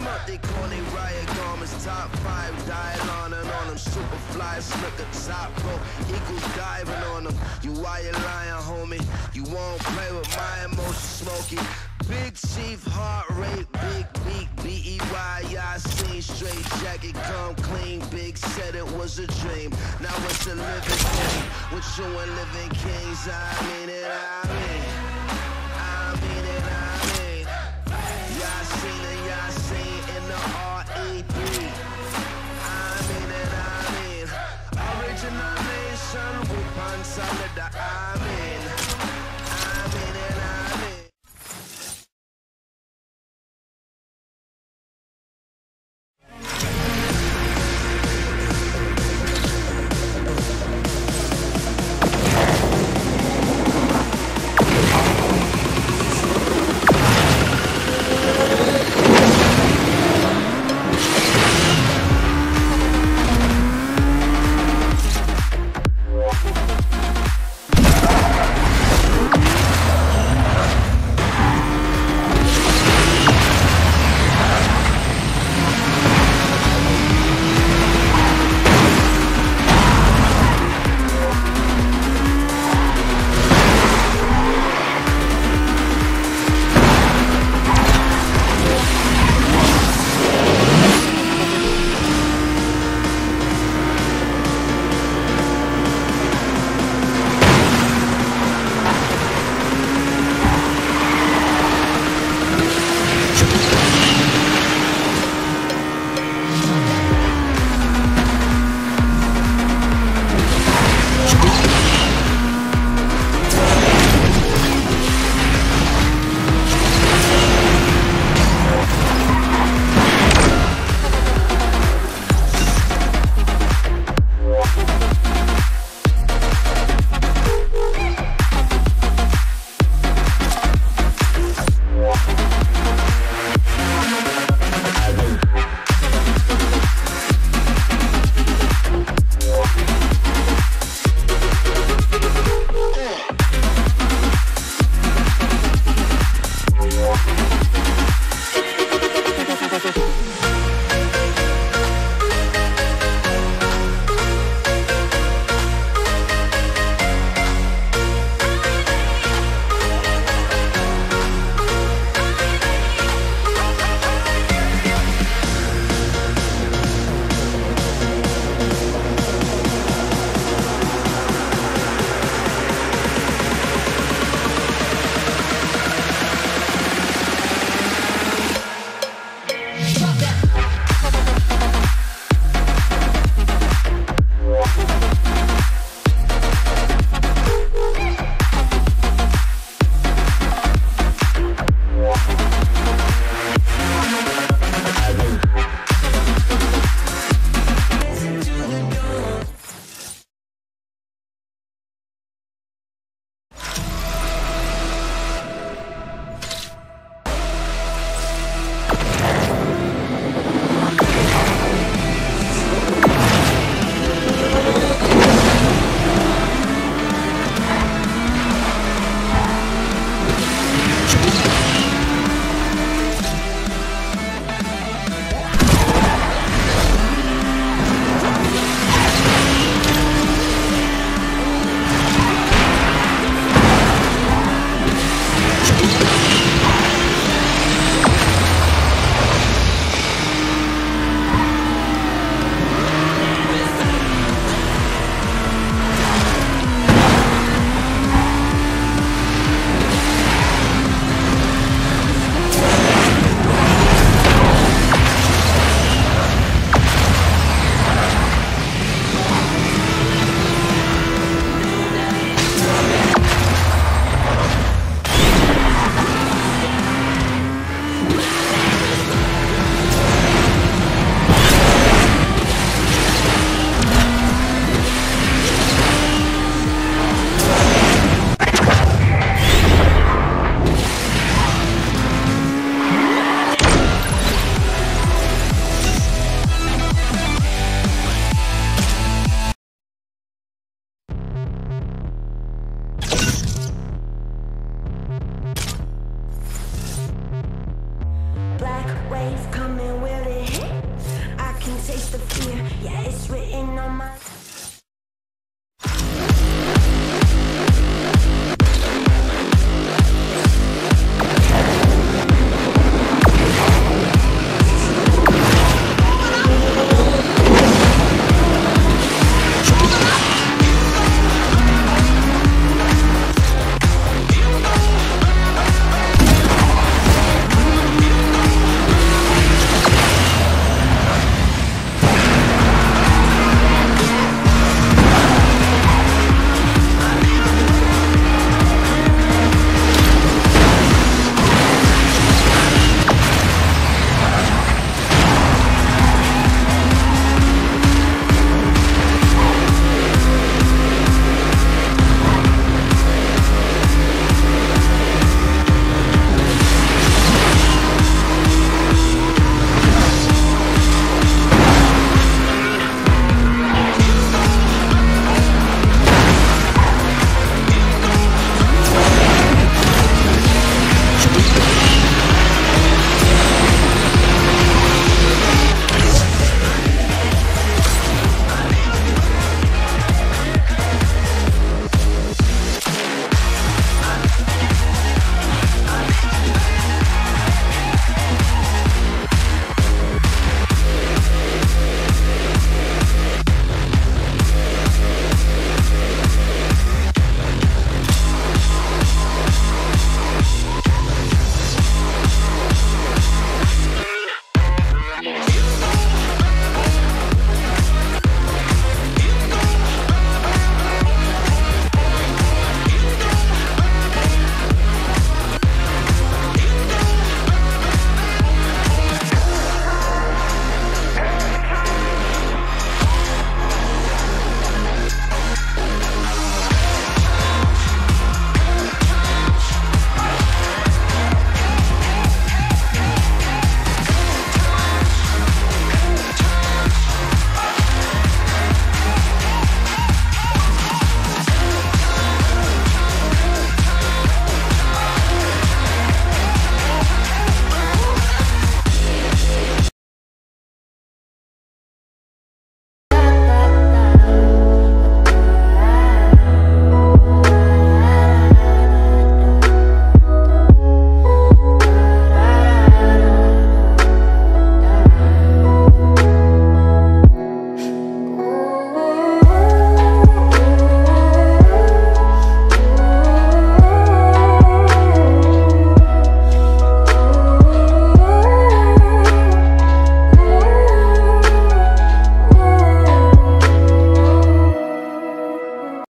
climb up, they call they riot garments. Top five, dialogue on them. Super fly, slicker, top rope, equals diving on them. You why you lying, homie? You won't play with my emotions, Smokey. Big Chief, heart rate, big beak, B-E-Y, I seen straight jacket, come clean. Big said it was a dream, now it's a living thing. With you and living kings, I mean it, I mean. I mean it, I mean. Yassine and Yassine in the R.E.B. I mean it, I mean. Original nation, Wupan Salida, I mean. I mean it, I mean. Wave coming. the fear. Yeah, it's written on my...